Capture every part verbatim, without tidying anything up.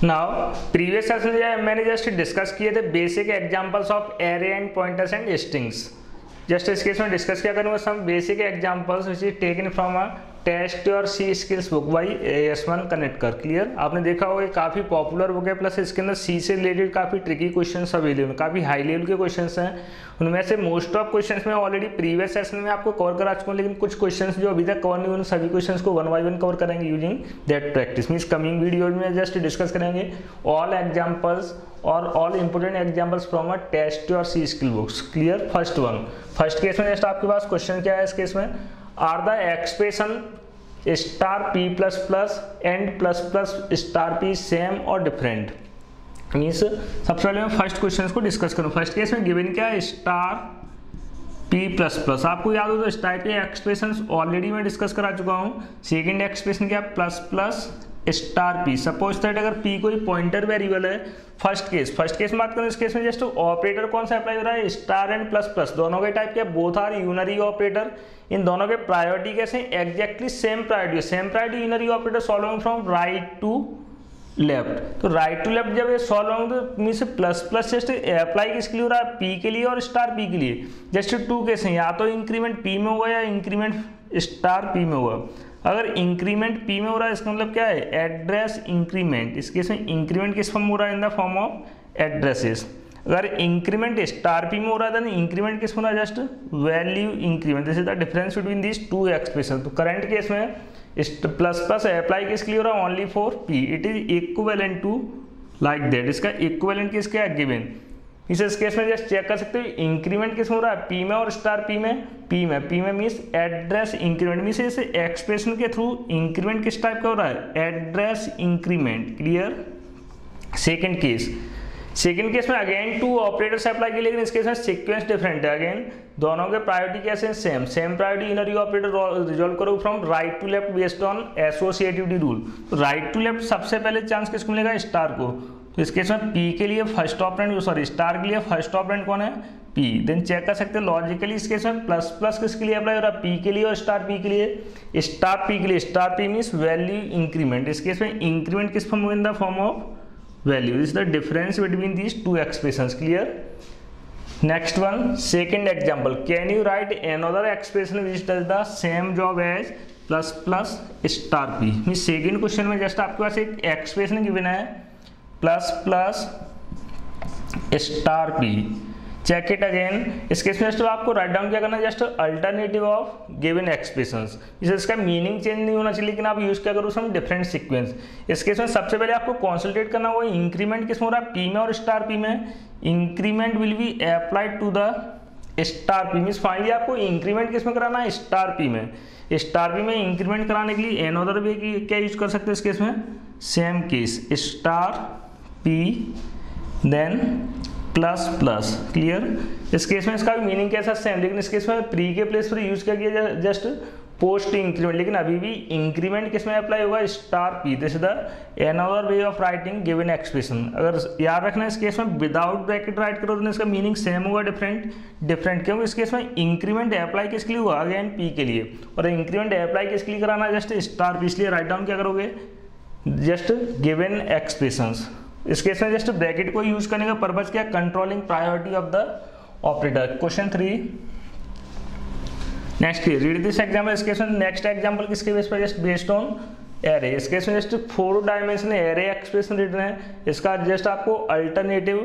Now, previous session में मैंने just discuss किए थे basic examples of array and pointers and strings. Just इस केस में डिस्कस किया करूँगा some basic examples which is taken from a test your C skills book by Yashavant Kanetkar. Clear, आपने देखा होगा काफ़ी पॉपुलर बुक है, प्लस इसके अंदर सी से रिलेटेड काफ़ी ट्रिकी क्वेश्चंस अवेलेबल, काफ़ी हाई लेवल के क्वेश्चंस हैं। उनमें से मोस्ट ऑफ क्वेश्चंस में ऑलरेडी प्रीवियस सेशन में आपको कवर करा चुका हूँ, लेकिन कुछ क्वेश्चंस जो अभी तक कवर नहीं हुए सभी क्वेश्चंस को वन बाई वन कवर करेंगे using that practice. Means coming videos में जस्ट डिस्कस करेंगे ऑल एग्जाम्पल्स और all important examples from a test your C skill books. Clear, first one first case में just आपके पास question क्या है इस केस में, are the expression star P plus plus and plus plus star P same और different. Means सबसे पहले मैं फर्स्ट क्वेश्चन को डिस्कस करूँ। फर्स्ट केस में गिवन क्या है, स्टार पी प्लस प्लस। आपको याद हो तो इस टाइप के एक्सप्रेशन ऑलरेडी मैं डिस्कस करा चुका हूँ। सेकेंड एक्सप्रेशन क्या, plus plus star P. Suppose that अगर पी कोई पॉइंटर वेरिएबल है, फर्स्ट केस फर्स्ट केस में बात करें, इस केस में जस्ट ऑपरेटर कौन सा अप्लाई हो रहा है, स्टार एंड प्लस प्लस। दोनों के टाइप के बोथ आर यूनरी ऑपरेटर। इन दोनों के प्रायोरिटी कैसे, exactly same priority same priority unary operator solving from right to left. तो राइट टू लेफ्ट जब ये सॉल्व होंगे तो मीन से प्लस प्लस जस्ट अप्लाई किसके लिए हो रहा है, पी के लिए और स्टार पी के लिए। जस्ट टू केस हैं, या तो इंक्रीमेंट पी में होगा या इंक्रीमेंट स्टार पी में होगा। अगर इंक्रीमेंट पी में हो रहा है इसका मतलब क्या है, एड्रेस इंक्रीमेंट। इस केस में इंक्रीमेंट किस फॉर्म में हो रहा है, in the form of addresses. अगर इंक्रीमेंट स्टार पी में हो रहा है तो इंक्रीमेंट किस में हो रहा है, just value increment. This is the difference between these two expression. तो करंट केस में प्लस प्लस अप्लाई किसके लिए हो रहा है, only for P. It is equivalent to like that. इसका इक्वेलेंट किसके है, गिवन। इस केस में जस्ट चेक कर सकते हो इंक्रीमेंट किस में हो रहा है, पी में और स्टार पी में पी में पी में मीन्स एड्रेस इंक्रीमेंट। मीन्स इस एक्सप्रेशन के थ्रू इंक्रीमेंट किस टाइप का हो रहा है, address increment. Clear, second case second case में अगेन टू ऑपरेटर्स अप्लाई किए, लेकिन इस केस में सीक्वेंस डिफरेंट है। अगेन दोनों के प्रायोरिटी कैसे हैं, same same priority unary operator resolve करो from right to left based on associativity rule. Right to left सबसे पहले चांस किसको मिलेगा, स्टार को। तो इस केस में पी के लिए फर्स्ट ऑपरेंट सॉरी स्टार के लिए फर्स्ट ऑपरेंट कौन है, पी। देन चेक कर सकते हैं लॉजिकली इस केस में प्लस प्लस किसके लिए अप्लाई हो रहा है, पी के लिए और स्टार पी के लिए स्टार पी के लिए star P means value increment. इस केस में इंक्रीमेंट किस form in the form of value. This is the difference between these two expressions. Clear, next one second example, can you write another expression which does the same job as plus plus star P. Means second question में just आपके पास एक expression given है plus plus star P. Check it again. इस case में just आपको write down क्या करना है, just alternative of given expressions. इससे इसका मीनिंग चेंज नहीं होना चाहिए, लेकिन आप यूज क्या करो सम डिफरेंट सीक्वेंस। इस केस में सबसे पहले आपको कॉन्सल्टेट करना होगा इंक्रीमेंट किस में हो रहा है, पी में और स्टार पी में। Increment will be applied to the star P. Means finally आपको इंक्रीमेंट किस में कराना है, स्टार पी में। स्टार पी में इंक्रीमेंट कराने के लिए एनोदर वे की क्या यूज कर सकते हो इस केस में, same case star P then plus plus. Clear, इस केस में इसका भी मीनिंग कैसा सेम, लेकिन इस केस में प्री के प्लेस पर यूज किया गया जस्ट पोस्ट इंक्रीमेंट, लेकिन अभी भी इंक्रीमेंट किस में अप्लाई होगा, star P. This is the another way of writing given expression. अगर याद रखना इस केस में विदाउट ब्रैकेट राइट करो तो इसका मीनिंग सेम होगा, डिफरेंट डिफरेंट क्योंकि इस केस में इंक्रीमेंट अप्लाई किसके लिए हुआ, अगेन पी के लिए, और इंक्रीमेंट अप्लाई किसके लिए कराना जस्ट स्टार पी। इसलिए राइट डाउन क्या करोगे, जस्ट गिवन एक्सप्रेशंस। इस केस में जस्ट ब्रैकेट को यूज करने का पर्पज क्या, controlling priority of the operator. Question three next, read this example. इस केस में नेक्स्ट एग्जांपल किसके बेस पर, जस्ट बेस्ड ऑन एरे। इस केस में just four dimension array expression written है। इसका जस्ट आपको अल्टरनेटिव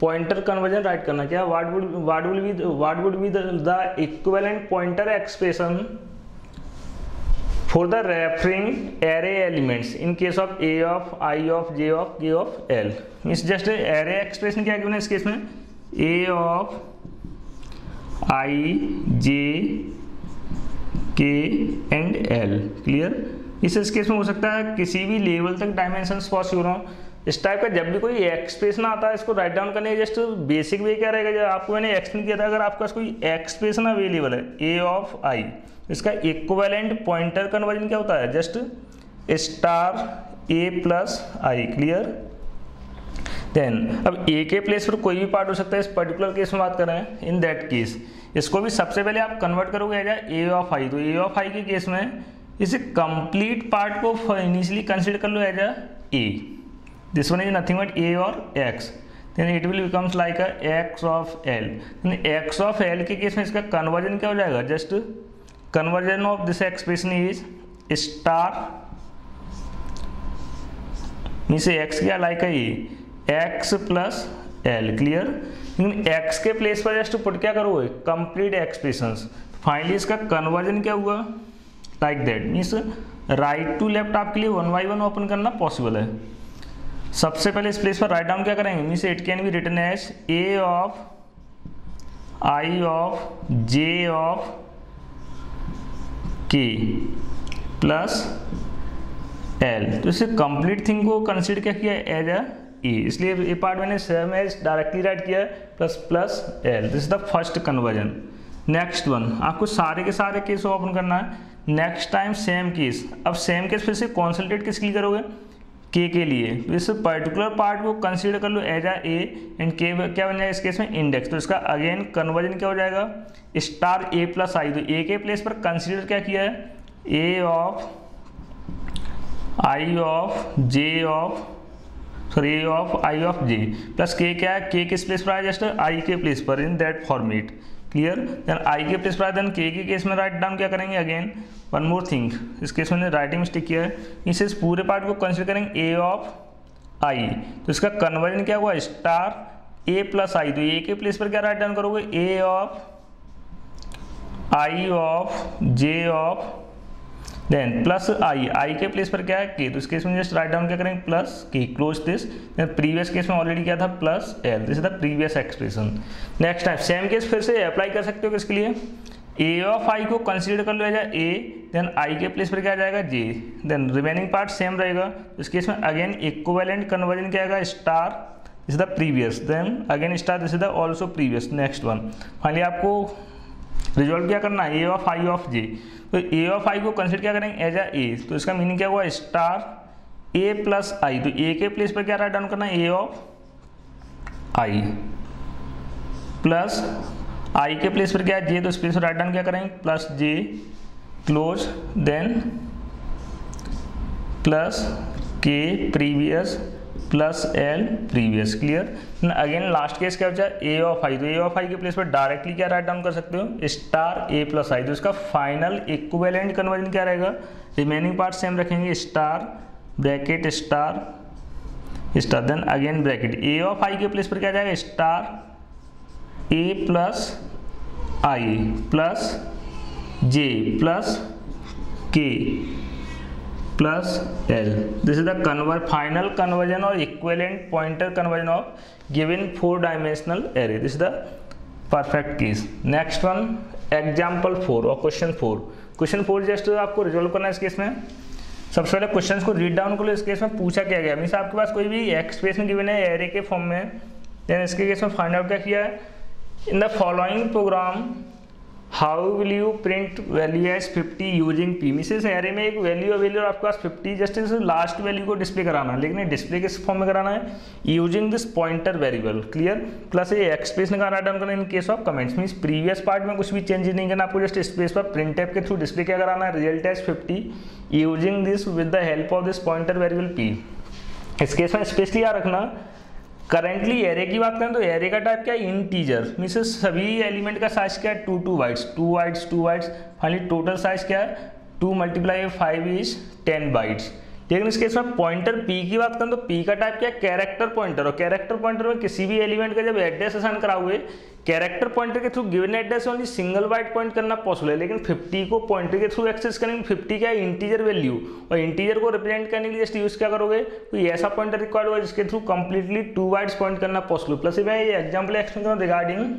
पॉइंटर कन्वर्जन राइट करना क्या, what would what would be what would be the equivalent pointer expression for the referring array elements in case of A of I of J of के of L. Means just array expression क्या given है इस case में, a of i j k and l. Clear, इस इस case में हो सकता है किसी भी लेवल तक डायमेंशंस पॉसिबल हो। इस टाइप का जब भी कोई एक्सप्रेशन आता है इसको राइट डाउन करने का जस्ट बेसिक वे क्या रहेगा, जब आपको मैंने एक्सप्लेन किया था अगर आपका कोई एक्सप्रेशन अवेलेबल है ए ऑफ आई, इसका इक्विवेलेंट पॉइंटर कन्वर्जन क्या होता है, जस्ट स्टार ए प्लस आई। क्लियर, देन अब ए के प्लेस पर कोई भी पार्ट हो सकता है, इस पर्टिकुलर केस में बात कर रहे हैं। इन दैट केस इसको भी सबसे पहले आप कन्वर्ट करोगे ए ऑफ आई। तो ए ऑफ आई के केस में इसे कंप्लीट पार्ट को इनिशियली कंसिडर कर लो as A. This one is nothing but a or x. Then it will becomes like a x of l. Then x of l के case में इसका कन्वर्जन क्या हो जाएगा? Just conversion of this expression is star means x क्या like है ये x plus l. Clear. लेकिन x के प्लेस पर जस्ट पुट क्या करोगे? Complete expressions. फाइनली इसका कन्वर्जन क्या हुआ? Like that means right to left आपके लिए वन बाई वन ओपन करना पॉसिबल है. सबसे पहले इस प्लेस पर राइट डाउन क्या करेंगे? Means it can be written as A of I of J of के प्लस एल. तो इसे कंप्लीट थिंग को कंसीडर क्या किया? As a A. इसलिए ये पार्ट मैंने सेम एज डायरेक्टली राइट किया plus plus L. This is the first conversion. Next one आपको सारे के सारे केस ओपन करना है. Next time same case. अब सेम केस फिर से कॉन्सेंट्रेट किसके लिए करोगे? के के लिए. तो इस पर्टिकुलर पार्ट को कंसीडर कर लो एज अ ए एंड के क्या बन जाएगा इस केस में? इंडेक्स. तो इसका अगेन कन्वर्जन क्या हो जाएगा? स्टार ए प्लस आई. तो ए के प्लेस पर कंसीडर क्या किया है? ए of I of J of sorry A of I of J plus के. क्या है? के किस प्लेस पर आया? जस्ट आई के प्लेस पर in that format. Clear. Then आई के प्लेस पर आया. देन के के केस में राइट डाउन क्या करेंगे? Again one more thing. इस केस में राइटिंग मिस्टेक किया है. इसे इस पूरे पार्ट को कंसिडर करेंगे ए ऑफ आई. तो इसका कन्वर्जन क्या हुआ? स्टार ए प्लस आई. तो ए के प्लेस पर क्या राइट डाउन करोगे? ए of I of J of then plus आई. आई के प्लेस पर क्या है? के. तो इस केस में जस्ट राइट डाउन क्या करेंगे? प्लस के. Close this. प्रीवियस केस में ऑलरेडी क्या था? Plus L. This is the previous expression. Next time same case फिर से अप्लाई कर सकते हो किसके लिए? ए ऑफ आई को कंसीडर कर लिया जाए ए. देन आई के प्लेस पर क्या आ जाएगा? जे. देन रिमेनिंग पार्ट सेम रहेगा. इस केस में अगेन इक्विवेलेंट कन्वर्जन क्या आएगा? Star. This is the previous. Then again star. This is the also previous. Next one finally आपको रिजॉल्व क्या करना है? ए ऑफ आई ऑफ जे. तो ए ऑफ आई को कंसीडर क्या करेंगे? एज अ ए. तो इसका मीनिंग क्या हुआ? स्टार ए प्लस आई. तो ए के प्लेस पर क्या राइट डाउन करना है? ए ऑफ आई प्लस आई के प्लेस पर क्या है? जे. तो इस प्लेस पर राइट डाउन क्या करेंगे? प्लस जे. क्लोज. देन प्लस के previous plus L previous. Clear. Again last case क्या होता है? ए ऑफ आई. तो ए ऑफ आई के प्लेस पर डायरेक्टली क्या राइट डाउन कर सकते हो? स्टार ए प्लस आई. तो इसका फाइनल इक्विवेलेंट कन्वर्जन क्या रहेगा? रिमेनिंग पार्ट सेम रखेंगे. Star bracket star star then again bracket. A of आई के प्लेस पर क्या जाएगा? स्टार ए प्लस आई प्लस जे प्लस के plus L. This is the convert final conversion और equivalent pointer conversion of given four dimensional array. This is the perfect case. Next one example four और question four. Question four just आपको resolve करना है इस case में. सबसे पहले question को रीड डाउन कर लो. इस केस में पूछा क्या गया? मीन्स आपके पास कोई भी एक्सप्रेशन गिवन है एरे के फॉर्म में. देन इसके केस में फाइंड आउट क्या किया है? In the following program how will you print value as fifty using P. मीस इस एरे में एक वैल्यू अवेलेबल आपके पास फिफ्टी. जस्ट इस लास्ट वैल्यू को डिस्प्ले कराना है. लेकिन डिस्प्ले किस फॉर्म में कराना है? Using this pointer variable. Clear. Plus ये एक्सप्रेशन का राइट डाउन करना इन केस ऑफ कमेंट्स. मीस प्रीवियस पार्ट में कुछ भी चेंजेस नहीं करना. आपको जस्ट स्पेस पर प्रिंट एप के थ्रू डिस्प्ले क्या कराना है? Result as fifty using this with the help of this pointer variable P. इस केस में स्पेशली याद रखना करंटली एरे की बात करें तो एरे का टाइप क्या है? इंटीजर. मीन्स सभी एलिमेंट का साइज क्या है? Two two bytes two bytes two bytes. Finally total size क्या है? Two multiply five is ten bytes. लेकिन इसके इसमें पॉइंटर पी की बात करें तो पी का टाइप क्या है? Character pointer. और कैरेक्टर पॉइंटर में किसी भी एलिमेंट का जब एड्रेस असाइन कराओगे कैरेक्टर पॉइंटर के through given address only single byte point करना पॉसिबल है. लेकिन फिफ्टी को पॉइंटर के थ्रू एक्सेस करेंगे. फिफ्टी क्या है? Integer value. और इंटीजर को रिप्रेजेंट करने के लिए जस्ट यूज क्या करोगे? कोई ऐसा पॉइंटर रिक्वायर्ड होगा जिसके through completely two bytes point करना पॉसिबल. प्लस मैं ये एग्जाम्पल एक्सप्लेन कर रहा हूँ regarding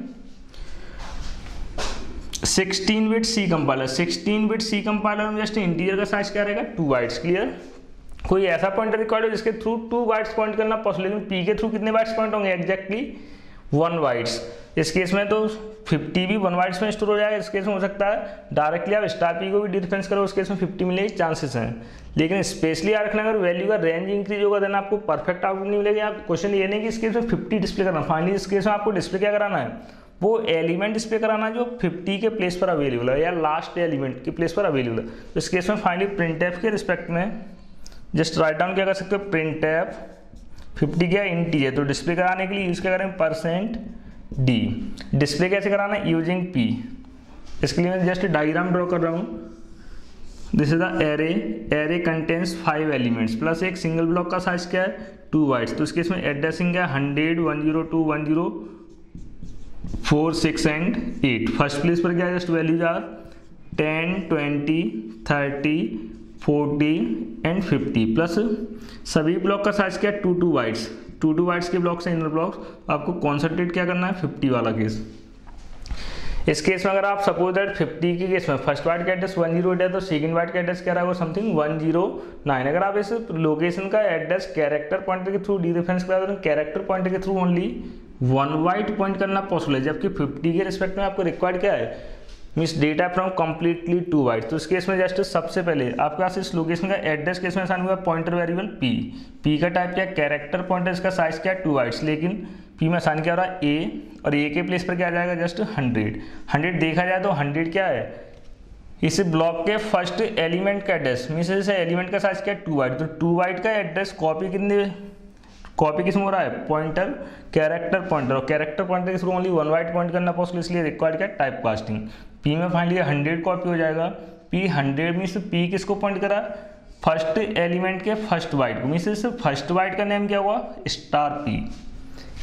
sixteen bit C compiler. Sixteen bit C compiler में जस्ट इंटीजर का साइज क्या रहेगा? Two bytes. क्लियर. कोई ऐसा पॉइंटर रिक्वायर्ड हो जिसके थ्रू टू बाइट्स पॉइंट करना पॉसिबल. लेकिन पी के थ्रू कितने बाइट्स पॉइंट होंगे? Exactly one bytes. इस केस में तो फिफ्टी भी वन बाइट्स में स्टोर हो जाएगा. इस केस में हो सकता है डायरेक्टली आप स्टार पी को भी डिफरेंस करो. उस केस में फिफ्टी मिलने के चांसेस हैं. लेकिन स्पेशली याद रखना अगर वैल्यू का रेंज इंक्रीज होगा देन आपको परफेक्ट आउटपुट नहीं मिलेगा. आप क्वेश्चन ये नहीं कि इस केस में फिफ्टी डिस्प्ले करना. फाइनली इस केस में आपको डिस्प्ले क्या कराना है? वो एलिमेंट डिस्प्ले कराना जो फिफ्टी के प्लेस पर अवेलेबल है या लास्ट एलिमेंट के प्लेस पर अवेलेबल है. इस केस में फाइनली प्रिंट एफ के रिस्पेक्ट में जस्ट राइट डाउन क्या कर सकते हो? प्रिंट एफ फिफ्टी क्या इंटी है, तो डिस्प्ले कराने के लिए यूज क्या करें परसेंट डी। डिस्प्ले कैसे कराना है यूजिंग पी। इसके लिए मैं जस्ट डायग्राम ड्रॉ कर रहा हूँ। This is the array, array contains five elements plus एक सिंगल ब्लॉक का साइज क्या है टू वाइड्स। तो इसके इसमें एड्रेसिंग क्या है hundred, one zero two, one zero four, six and eight. First place पर क्या है just values are ten, twenty, thirty, forty and fifty. Plus सभी ब्लॉक का साइज क्या है two two wides, two two wides के ब्लॉक्स हैं inner blocks. आपको कॉन्सेंट्रेट क्या करना है फिफ्टी वाला केस। इस केस में अगर आप सपोज दैट फिफ्टी के केस में फर्स्ट वाइड का एड्रेस वन जीरो एट है तो सेकंड वाइड का एड्रेस क्या रहा है वो समथिंग वन जीरो नाइन। अगर आप इस लोकेशन का एड्रेस कैरेक्टर पॉइंटर के थ्रू डी रेफरेंस करा तो कैरेक्टर पॉइंटर के through only one byte point करना पॉसिबल है, जबकि फिफ्टी के रिस्पेक्ट में आपको रिक्वायर्ड क्या है means data from completely two byte. तो इस केस में जस्ट सबसे पहले आपके पास इस लोकेशन का एड्रेस केस में आसान हुआ पॉइंटर वेरिएबल पी। पी का टाइप क्या कैरेक्टर पॉइंटर, इसका साइज क्या है टू वाइड्स, लेकिन पी में आसान क्या हो रहा है ए, और ए के प्लेस पर क्या आ जाएगा जस्ट हंड्रेड। हंड्रेड देखा जाए तो हंड्रेड क्या है इस ब्लॉक के फर्स्ट एलिमेंट का एड्रेस, मीन्स इस एलिमेंट का साइज क्या है टू वाइड। तो टू वाइड का एड्रेस कॉपी कितने कॉपी किसमें हो रहा है पॉइंटर कैरेक्टर पॉइंटर, और कैरेक्टर पॉइंटर इसको ओनली वन वाइड पॉइंट करना पॉसिबल, इसलिए रिक्वायर्ड क्या टाइप कास्टिंग। पी में फाइनली हंड्रेड कॉपी हो जाएगा। पी हंड्रेड मीन्स पी किसको पॉइंट करा फर्स्ट एलिमेंट के फर्स्ट वाइड को, मीन्स इस फर्स्ट वाइड का नेम क्या हुआ star P.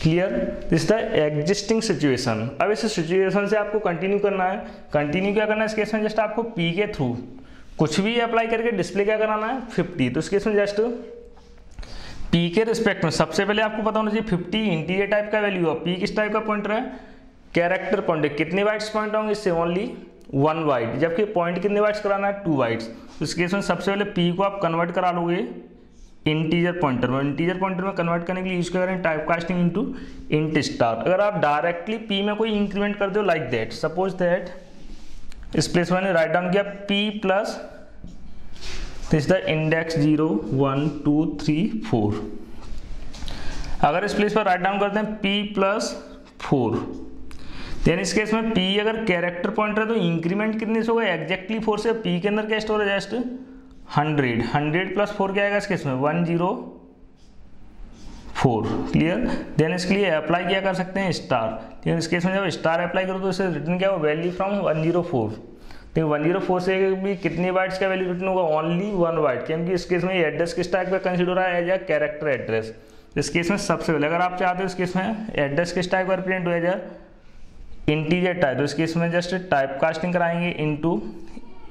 Clear, this the existing situation. अब इस सिचुएशन से आपको कंटिन्यू करना है। कंटिन्यू क्या करना है इस केस में जस्ट आपको पी के थ्रू कुछ भी अप्लाई करके डिस्प्ले क्या कराना है फिफ्टी। तो इस केस में जस्ट पी के रिस्पेक्ट में सबसे पहले आपको पता होना चाहिए फिफ्टी इंटीजर टाइप का वैल्यू है, पी किस टाइप का पॉइंटर है कैरेक्टर पॉइंटर। कितने वाइड्स पॉइंट होंगे इससे ओनली वन वाइड, जबकि पॉइंट कितने वाइड्स कराना है टू वाइड्स। इस केस में सबसे पहले पी को आप कन्वर्ट करा लोगे इंटीजर पॉइंटर में। इंटीजर पॉइंटर में कन्वर्ट करने के लिए यूज कर रहे हैं type casting into int star. अगर आप डायरेक्टली पी में कोई इंक्रीमेंट कर दो लाइक दैट, सपोज दैट इस प्लेस मैंने राइट डाउन किया P plus this the index zero one two three four. अगर इस प्लेस पर राइट डाउन करते हैं पी प्लस फोर, देन इस केस में पी अगर कैरेक्टर पॉइंटर है तो इंक्रीमेंट कितने से होगा एग्जैक्टली फोर से। पी के अंदर क्या स्टोर है just hundred, hundred plus four क्या आएगा इस केस में one zero four. Clear, then इसके लिए अप्लाई क्या कर सकते हैं स्टार। देन इस केस में जब स्टार अप्लाई करो तो इसे रिटर्न क्या हो value from one zero four. तो वन जीरो फोर से भी कितने वाइट्स का वैल्यू रिटर्न होगा ओनली वन वाइट, क्योंकि इस केस में एड्रेस किस टाइप का कंसिडर हो रहा है एज अ कैरेक्टर एड्रेस। इस केस में सबसे पहले अगर आप चाहते हो इस केस में एड्रेस किस टाइप का रिप्रेजेंट हो एज अ इंटीजर टाइप, तो इस केस में जस्ट टाइप कास्टिंग कराएंगे into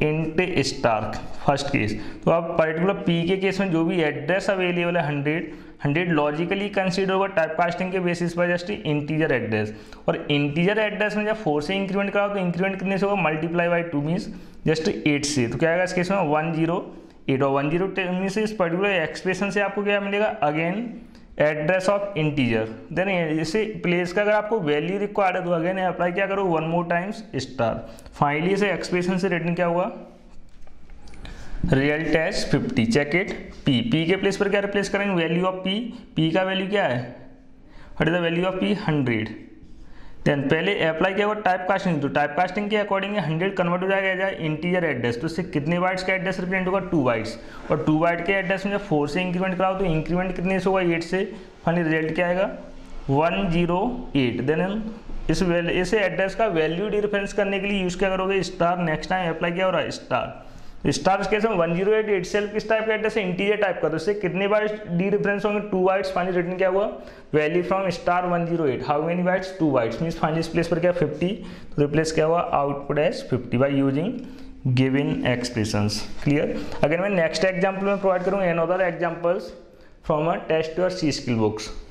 int star first case. तो आप पर्टिकुलर पी के केस में जो भी एड्रेस अवेलेबल है हंड्रेड, हंड्रेड लॉजिकली कंसीडर होगा टाइप कास्टिंग के बेसिस पर जस्ट इंटीजर एड्रेस। और इंटीजर एड्रेस में जब फोर से इंक्रीमेंट कराओ तो इंक्रीमेंट कितने से होगा multiply by two means just eight से। तो क्या आएगा इस केस में वन जीरो एट, और वन जीरो मीन से इस पर्टिकुलर एक्सप्रेशन से आपको क्या मिलेगा again address of integer. Then इसे प्लेस का अगर आपको वैल्यू रिक्वायर्ड है तो अगेन अप्लाई क्या करो one more times star. Finally इसे एक्सप्रेशन से रिटर्न क्या हुआ real test fifty. Check it, P P के प्लेस पर क्या रिप्लेस करेंगे वैल्यू ऑफ पी। पी का वैल्यू क्या है what is the value of P hundred. Then पहले अप्लाई किया हुआ टाइप कास्टिंग, तो टाइप कास्टिंग के अकॉर्डिंग हंड्रेड कन्वर्ट हो जाएगा इंटीजर एड्रेस। तो इससे कितने वाइट्स का एड्रेस रिप्रेजेंट होगा टू वाइट्स, और टू वाइट के एड्रेस में जब फोर से इंक्रीमेंट कराओ तो इंक्रीमेंट कितने से होगा एट से। फाइनली रिजल्ट क्या आएगा वन जीरो एट। देन इस वैल इस एड्रेस का वैल्यू डिफरेंस करने के लिए यूज क्या करोगे स्टार। नेक्स्ट टाइम अप्लाई किया हो रहा है स्टार। स्टार के केस में one zero eight itself किस टाइप का एड्रेस है इंटीजर टाइप का, तो इससे कितने बाइट्स डी रेफरेंस होंगे टू बाइट्स। फाइनली रिटर्न क्या हुआ value from star one zero eight, how many bytes two bytes means finally इस प्लेस पर क्या फिफ्टी। तो रिप्लेस क्या हुआ output as fifty by using given expressions. Clear, again मैं नेक्स्ट एग्जाम्पल में प्रोवाइड करूँगा another examples from a test your C skill books.